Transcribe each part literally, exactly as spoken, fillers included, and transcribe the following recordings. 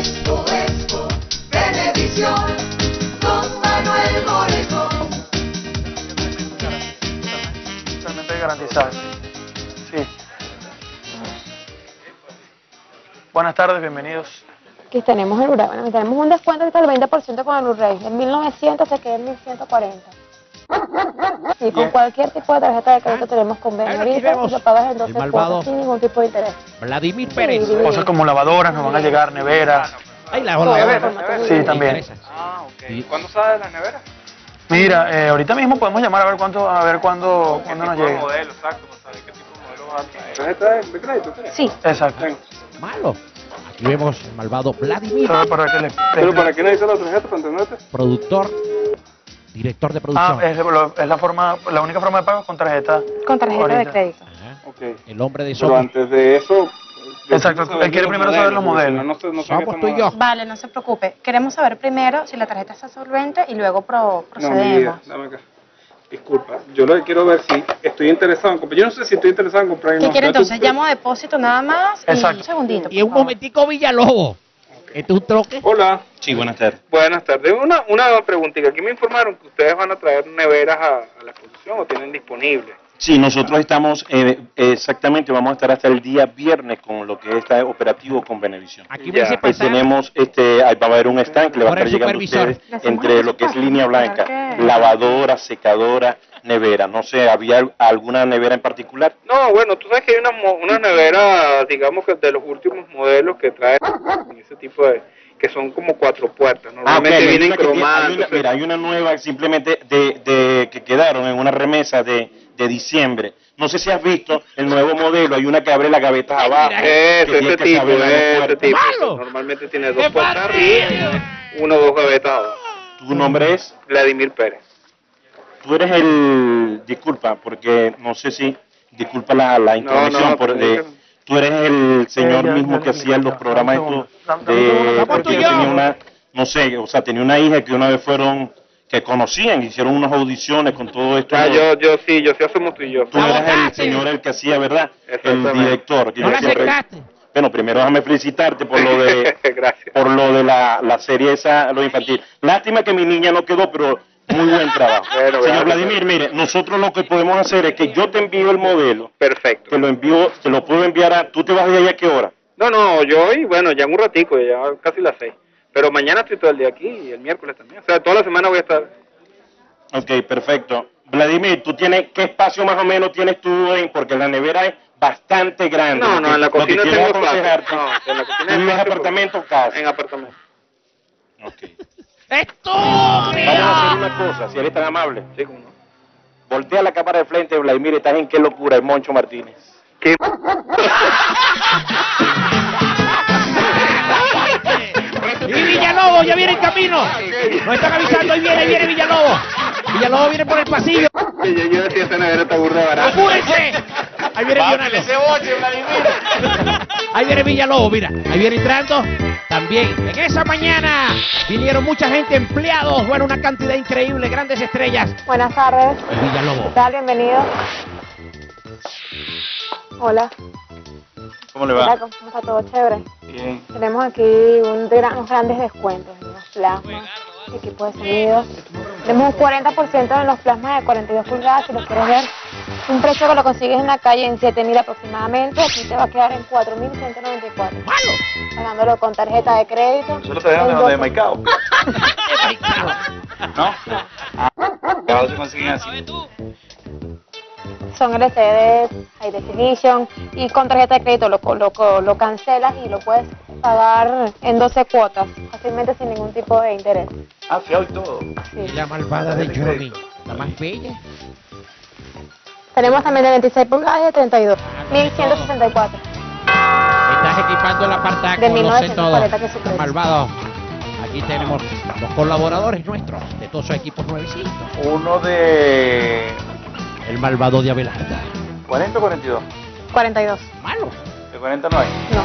Expo, Expo, Venevisión, con Manuel Morejón. Totalmente garantizado. Sí. Buenas tardes, bienvenidos. Aquí tenemos el Blu-ray. Bueno, tenemos un descuento hasta el veinte por ciento con el Blu-ray. En mil novecientos se queda en mil ciento cuarenta. Y con cualquier tipo de tarjeta de crédito tenemos convenio ahorita y lo pagas en doce cuotas sin ningún tipo de interés. Vladimir Pérez. Sí, cosas como lavadoras nos van a llegar, neveras. Ay, las neveras. Sí, también. Ah, ok. ¿Cuándo sale la nevera? Mira, eh, ahorita mismo podemos llamar a ver cuánto, a ver cuándo, cuándo nos llega. Modelo, exacto. ¿Qué tipo de modelo va a traer? ¿Tarjeta de crédito? Sí. Exacto. Malo. Aquí vemos el malvado Vladimir. ¿Pero para qué necesitas la tarjeta para entenderte? Productor. Director de producción. Ah, es, es la forma, la única forma de pago es con tarjeta. Con tarjeta ahorita. De crédito. Ajá. Okay. El hombre de Sopo. Pero antes de eso... Exacto, él quiere primero saber los modelos. No, no, no Somos tú y yo. Vale, no se preocupe. Queremos saber primero si la tarjeta está solvente y luego pro, procedemos. No, mi vida, dame acá. Disculpa, yo lo que quiero ver si estoy interesado en comprar. Yo no sé si estoy interesado en comprar. ¿Qué no, quiere no, entonces? Tú... Llamo a depósito nada más. Exacto. Y un segundito. Y un momentico, Villalobos. ¿Este es un troque? Hola. Sí, buenas tardes. Buenas tardes. Una, una preguntita. Aquí me informaron que ustedes van a traer neveras a, a la exposición o tienen disponibles. Sí, nosotros estamos, eh, exactamente, vamos a estar hasta el día viernes con lo que está operativo con Venevisión. Aquí ya, pues tenemos, este, ahí va a haber un stand que le va a estar llegando a ustedes entre lo que es línea blanca, lavadora, secadora, nevera. No sé, ¿había alguna nevera en particular? No, bueno, tú sabes que hay una, una nevera, digamos que de los últimos modelos que trae ese tipo de... que son como cuatro puertas, normalmente ah, okay. vienen cromadas. Hay una, mira, hay una nueva simplemente de, de que quedaron en una remesa de, de diciembre. No sé si has visto el nuevo modelo, hay una que abre las gavetas abajo. Este, este tipo, este tipo. ¡Malo! Normalmente tiene dos puertas arriba, uno o dos gavetas abajo. ¿Tu nombre es? Vladimir Pérez. Tú eres el... disculpa, porque no sé si... disculpa la, la intervención no, no, por... De, tú eres el señor eh, mismo que hacía los programas estos de... Porque yo tenía una, no sé, o sea, tenía una hija que una vez fueron, que conocían, hicieron unas audiciones con todo esto. Ah, yo, yo sí, yo sí asumo tú y yo. Tú eres el señor el que hacía, ¿verdad? El director. Que no yo siempre... Bueno, primero déjame felicitarte por lo de por lo de la, la serie esa, lo infantil. Lástima que mi niña no quedó, pero muy buen trabajo. Bueno, señor Vladimir, mire, nosotros lo que podemos hacer es que yo te envío el modelo. Perfecto. Te lo envío, te lo puedo enviar a... ¿Tú te vas de ahí a qué hora? No, no, yo hoy, bueno, ya en un ratico, ya casi las seis. Pero mañana estoy todo el día aquí y el miércoles también. O sea, toda la semana voy a estar... Ok, perfecto. Vladimir, ¿tú tienes qué espacio más o menos tienes tú en...? Porque la nevera es bastante grande. No, no, en la cocina tengo aconsejarte. No, en la cocina... ¿En apartamento o casa? En apartamento. Ok. ¡Estúpido! Vamos a hacer una cosa, si eres tan amable. Sí, ¿cómo no? Voltea la cámara de frente, Vladimir, estás en qué locura, es Moncho Martínez. ¿Qué? Y Villalobos, ya viene en camino. Nos están avisando, ahí viene, ahí viene Villalobos. Villalobos viene por el pasillo. Sí, yo, yo decía, esta nevera está burda de barata. ¡Apúrense! Ahí viene Villalobos. ¡Ese boche, Vladimir! Ahí viene Villalobos, mira, ahí viene entrando. También en esa mañana vinieron mucha gente, empleados, bueno, una cantidad increíble, grandes estrellas. Buenas tardes. Villalobos. ¿Qué tal? Bienvenido. Hola. ¿Cómo le va? Hola, ¿cómo está todo? Chévere. Bien. Tenemos aquí un gran, unos grandes descuentos, unos plasmas, equipo de sonido. Tenemos un cuarenta por ciento en los plasmas de cuarenta y dos pulgadas, si los quieres ver. Un precio que lo consigues en la calle en siete mil aproximadamente, aquí te va a quedar en cuatro mil ciento noventa y cuatro. ¡Malo! Pagándolo con tarjeta de crédito. Nosotros sabíamos de Maicao. ¿De Maicao? ¿No? ¿Qué se consiguen así? Son L C D, High Definition, y con tarjeta de crédito lo, lo, lo cancelas y lo puedes pagar en doce cuotas, fácilmente sin ningún tipo de interés. Ah, feo y todo. Sí. La malvada de Johnny, la más bella. Tenemos también de veintiséis pulgadas y de treinta y dos, mil ciento sesenta y cuatro. Estás equipando el apartado de mil novecientos cuarenta que supera. Malvado. Aquí tenemos los colaboradores nuestros de todos esos equipos nuevecitos. Uno de... el malvado de Abelarda. ¿cuarenta o cuarenta y dos? cuarenta y dos. Malo. ¿De cuarenta no hay? No.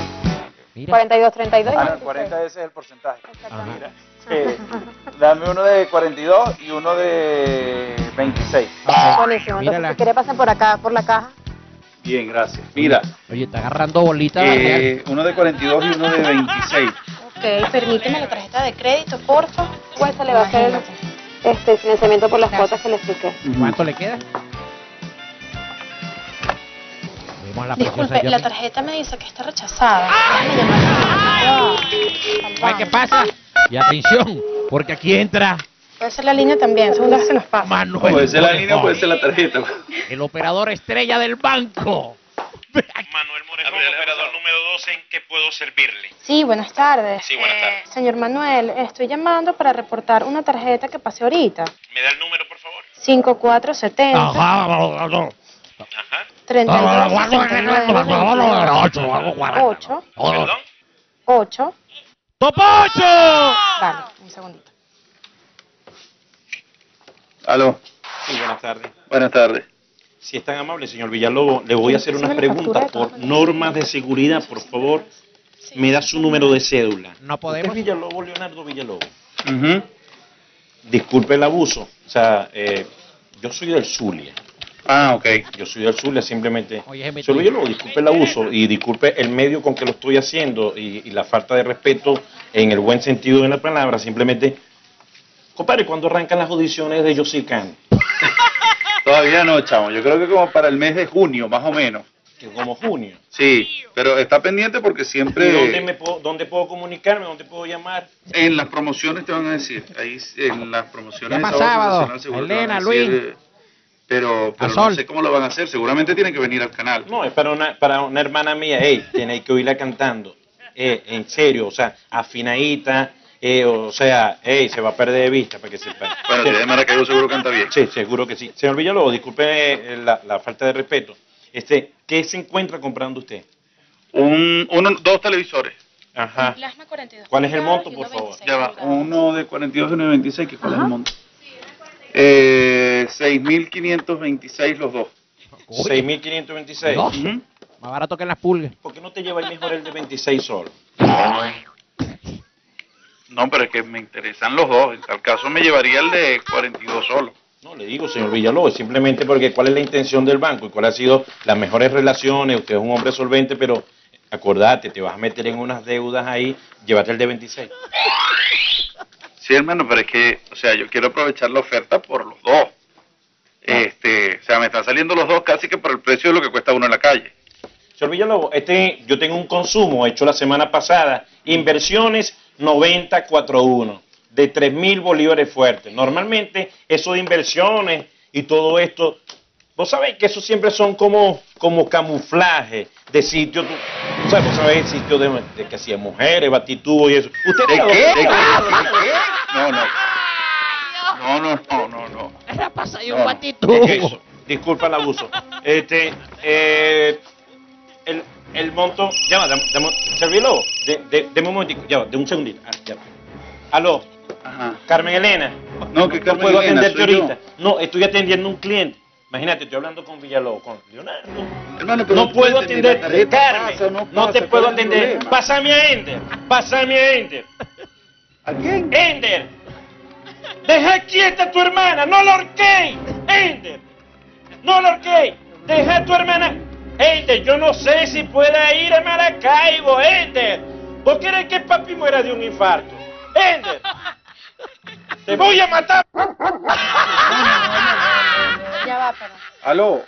Mira. cuarenta y dos, treinta y dos. Ah, no, cuarenta ese es el porcentaje. Mira. Eh, dame uno de cuarenta y dos y uno de veintiséis. Ah, buenísimo. Entonces, si quiere pasar por acá, por la caja. Bien, gracias. Mira. Oye, está agarrando bolitas. Eh, uno de cuarenta y dos y uno de veintiséis. Ok. Ok, permíteme la tarjeta de crédito, porfa. ¿Cuál se le va a hacer el este, financiamiento por las cuotas que le expliqué? ¿Cuánto le queda? La Disculpe, la tarjeta me dice que está rechazada. ¡Ay! Ay, ¿qué pasa? Y atención, porque aquí entra... Puede ser la línea también, segunda vez se nos pasa. Manuel, puede ser la línea, puede ser la tarjeta. El operador estrella del banco. Manuel Morejón, operador número dos, ¿en qué puedo servirle? Sí, buenas tardes. Sí, buenas tardes. Eh, señor Manuel, estoy llamando para reportar una tarjeta que pasé ahorita. ¿Me da el número, por favor? cinco cuatro siete cero. Ajá, no, no. Ajá. treinta y dos, sesenta y nueve, ocho, ocho. ¡Top ocho! Vale, un segundito. Aló. Sí, buenas tardes. Buenas tardes. Si es tan amable, señor Villalobos, le voy a hacer unas preguntas por normas de seguridad, por favor. Me da su número de cédula. No podemos. ¿Usted es Villalobos, Leonardo Villalobos? Uh-huh. Disculpe el abuso. O sea, eh, yo soy del Zulia. Ah, ok. Yo soy del Zulia, simplemente. Oye, solo yo lo disculpe el abuso y disculpe el medio con que lo estoy haciendo y, y la falta de respeto en el buen sentido de la palabra. Simplemente, compadre, ¿cuándo arrancan las audiciones de Yosicán? Todavía no, chavo. Yo creo que como para el mes de junio, más o menos. ¿Que como junio? Sí, pero está pendiente porque siempre... ¿Dónde, me puedo, ¿Dónde puedo comunicarme? ¿Dónde puedo llamar? En las promociones te van a decir. Ahí, en las promociones... Llama sábado, Elena, Luis... Pero, pero no sé cómo lo van a hacer, seguramente tienen que venir al canal. No, es para una, para una hermana mía, hey, tenéis que oírla cantando, eh, en serio, o sea, afinadita, eh, o sea, hey, se va a perder de vista para que sepa. Bueno, sí. De Maracaibo seguro canta bien. Sí, seguro que sí. Señor Villalobos, disculpe la, la falta de respeto. Este, ¿qué se encuentra comprando usted? Un, uno, dos televisores. Ajá. Plasma cuarenta y dos. ¿Cuál es el monto, por favor? Ya va, uno de cuarenta y dos y uno de veintiséis, ¿cuál es el monto? Eh, seis mil quinientos veintiséis los dos. seis mil quinientos veintiséis. ¿Dos? Uh-huh. Más barato que en las pulgas. ¿Por qué no te lleváis mejor el de veintiséis solo? No, pero es que me interesan los dos. En tal caso me llevaría el de cuarenta y dos solo. No, le digo, señor Villalobos, simplemente porque cuál es la intención del banco y cuál ha sido las mejores relaciones. Usted es un hombre solvente, pero acordate, te vas a meter en unas deudas ahí. Llévate el de veintiséis. Sí, hermano, pero es que, o sea, yo quiero aprovechar la oferta por los dos. Este, o sea, me están saliendo los dos casi que por el precio de lo que cuesta uno en la calle. Señor Villalobos, este, yo tengo un consumo hecho la semana pasada. Inversiones noventa cuatro uno, de tres mil bolívares fuertes. Normalmente, eso de inversiones y todo esto, vos sabéis que eso siempre son como, como camuflaje de sitio... O sea, vos sabés, sitio de, de que hacía mujeres, batitubos y eso. ¿Usted ¿De, qué? ¿De qué? ¿De qué? No, no. No, no, no, no, no. Era pasa ahí un no, batitubo. ¿Qué es eso? Disculpa el abuso. Este, eh, el, el monto... Ya va, servílo. De, de, deme un momentico, ya va, de un segundito. Ah, ya va. Aló. Ajá. Carmen Elena. No, que Carmen puedo Elena, atenderte ahorita. Yo. No, estoy atendiendo a un cliente. Imagínate, estoy hablando con Villalobos, con Leonardo. Hermano, pero no puedo atender, Carmen. Pasa, no, pasa, no te puedo atender. Pásame a Ender. Pásame a Ender. ¿A quién? Ender. Deja quieta a tu hermana. No la horquéis. Ender. No la horquéis. Deja a tu hermana. Ender, yo no sé si pueda ir a Maracaibo. Ender. ¿Vos querés que papi muera de un infarto? Ender. Te voy a matar. Ya va, pero... Aló.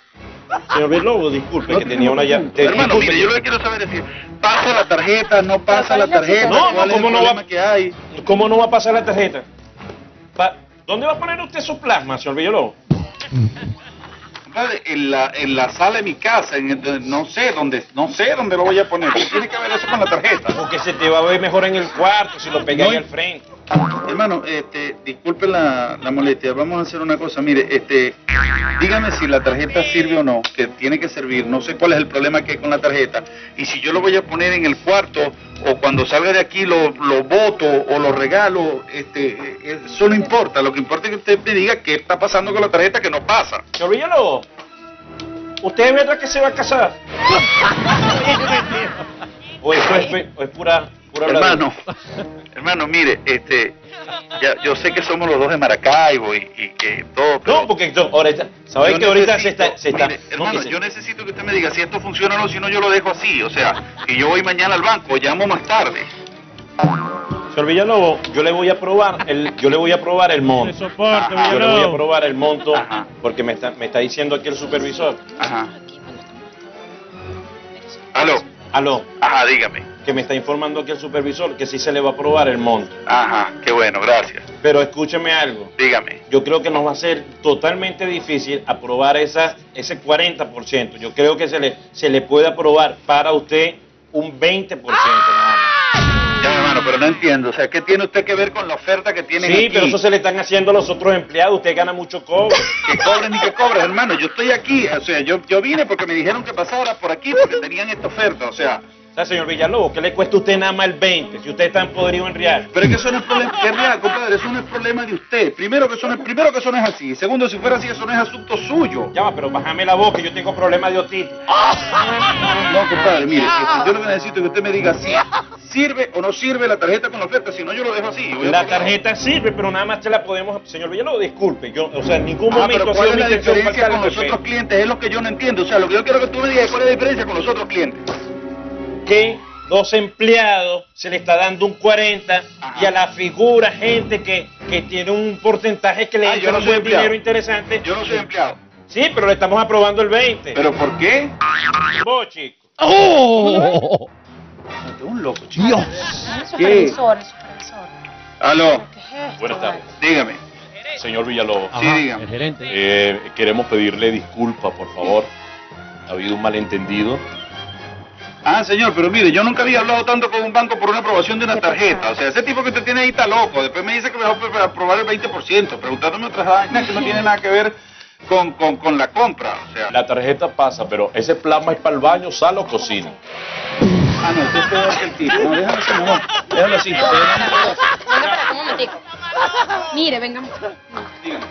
Señor Villalobos, disculpe, no, que tenía una llave. Hermano, disculpe, mire, yo lo que quiero saber es si pasa la tarjeta, no pasa la tarjeta. No, no, ¿cómo no va? Que hay? ¿Cómo no va a pasar la tarjeta? Pa ¿Dónde va a poner usted su plasma, señor Villalobos? En la, en la sala de mi casa, en el, no sé dónde, no sé dónde lo voy a poner. Tiene que ver eso con la tarjeta. Porque se te va a ver mejor en el cuarto si lo pegáis no, al frente. Hermano, este, disculpe la, la molestia. Vamos a hacer una cosa. Mire, este, dígame si la tarjeta sirve o no, que tiene que servir. No sé cuál es el problema que hay con la tarjeta. Y si yo lo voy a poner en el cuarto o cuando salga de aquí lo, lo boto o lo regalo, este, eso no importa. Lo que importa es que usted me diga qué está pasando con la tarjeta que no pasa. Señor Villalobos, ¿usted es verdad que se va a casar? O eso es, o es pura, pura hermano, hermano, mire, este, ya, yo sé que somos los dos de Maracaibo y, y que todo. Pero no, porque yo, ahora, sabéis que ahorita se está, se está. Mire, hermano, yo necesito que usted me diga si esto funciona o no, si no yo lo dejo así, o sea, que yo voy mañana al banco, llamo más tarde. Doctor Villalobos, yo le voy a probar el, yo le voy a probar el monto. El soporte, ajá, yo le voy a probar el monto, ajá, porque me está, me está diciendo aquí el supervisor. Ajá. Aló. Aló. Ajá, dígame. Que me está informando aquí el supervisor que sí se le va a probar el monto. Ajá, qué bueno, gracias. Pero escúcheme algo. Dígame. Yo creo que nos va a ser totalmente difícil aprobar esa, ese cuarenta por ciento. Yo creo que se le, se le puede aprobar para usted un veinte por ciento. ¡Ah! Ya, hermano, pero no entiendo. O sea, ¿qué tiene usted que ver con la oferta que tiene? Sí, aquí, pero eso se le están haciendo a los otros empleados. Usted gana mucho cobre. Que cobren y que cobren, hermano. Yo estoy aquí. O sea, yo, yo vine porque me dijeron que pasara por aquí porque tenían esta oferta. O sea... O sea, señor Villalobos, ¿qué le cuesta a usted nada más el veinte? Si usted está en podrido en real. Pero es que eso no es problema, es real, compadre. Eso no es problema de usted. Primero que, eso no es, primero que eso no es así. Segundo, si fuera así, eso no es asunto suyo. Ya va, pero bájame la voz, que yo tengo problemas de otitis. No, compadre, mire, yo lo que necesito es que usted me diga si sirve o no sirve la tarjeta con la oferta. Si no, yo lo dejo así. La tarjeta sirve, pero nada más se la podemos... Señor Villalobos, disculpe. Yo, o sea, en ningún ah, momento... Pero ¿cuál es la diferencia con los otros clientes? Es lo que yo no entiendo. O sea, lo que yo quiero que tú me digas es cuál es la diferencia con los otros clientes. Que dos empleados se le está dando un cuarenta. Ajá. Y a la figura, gente que, que tiene un porcentaje que le ah, entra no un buen empleado. Dinero interesante. Yo no soy empleado. Sí, pero le estamos aprobando el veinte. ¿Pero por qué? Vos, chico. ¡Oh! Es un loco, chico. ¡Dios! El supervisor, el supervisor. ¿Aló? ¿Qué es esto? Buenas tardes. Dígame. Señor Villalobos. Ajá, sí, dígame. El gerente. Eh, queremos pedirle disculpas, por favor. Ha habido un malentendido. Ah, señor, pero mire, yo nunca había hablado tanto con un banco por una aprobación de una tarjeta. O sea, ese tipo que usted tiene ahí está loco. Después me dice que me va a aprobar el veinte por ciento, preguntándome otras vainas que no tienen nada que ver con, con, con la compra. O sea, la tarjeta pasa, pero ese plasma es para el baño, sala o cocina. Ah, no, usted es peor que el tipo. No, déjalo así, mejor. Déjalo así. Venga para un momentico. Mire, vengamos. Dígame.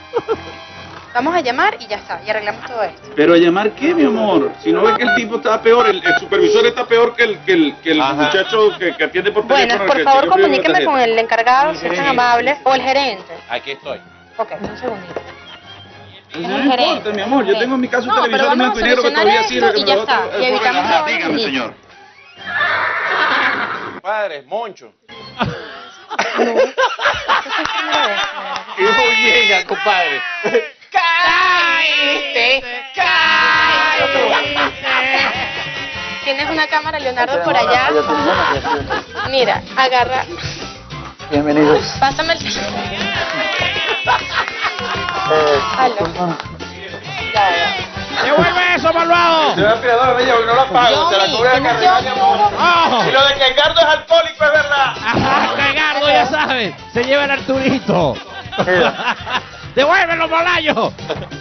Vamos a llamar y ya está, y arreglamos todo esto. ¿Pero a llamar qué, mi amor? Si no ves que el tipo está peor, el, el supervisor está peor que el, que el, que el muchacho que, que atiende por teléfono. Bueno, por favor, comuníqueme con el encargado, si es tan amable, o el gerente. Aquí estoy. Ok, un segundito. No importa, mi amor, yo tengo en mi casa un televisor de blanco y negro que todavía sirve. Y ya está, y evitamos... Dígame, señor. Padre, Moncho. No, eso es primera vez. Oye, ya, compadre. ¡Cállate! ¡Cállate! Tienes una cámara, Leonardo, por allá. Mira, agarra. Bienvenidos. Pásame el... Aló. ¡Devuelve eso, malvado! Se ve aspiradora, bella, porque no la pago. Se la cubre la carrera, mi amor. Y lo de que Edgardo es alcohólico, es verdad. Ajá, Edgardo, ya sabes. Se lleva el Arturito. ¡Devuélvelo, molayo!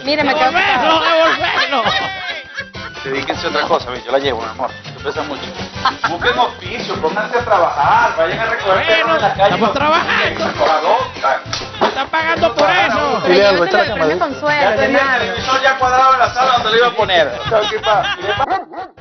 Mira, me acabo de... ¡Devuélvelo, devuélvelo! Dedíquense a otra cosa, yo la llevo, mi amor. Te pesa mucho. Busquen oficio, pónganse a trabajar, vayan a recoger en la calle. ¡Estamos trabajando! ¡Me están pagando por eso! Pero yo no te lo premio con sueldo. Ya tenía el televisor ya cuadrado en la sala donde lo iba a poner.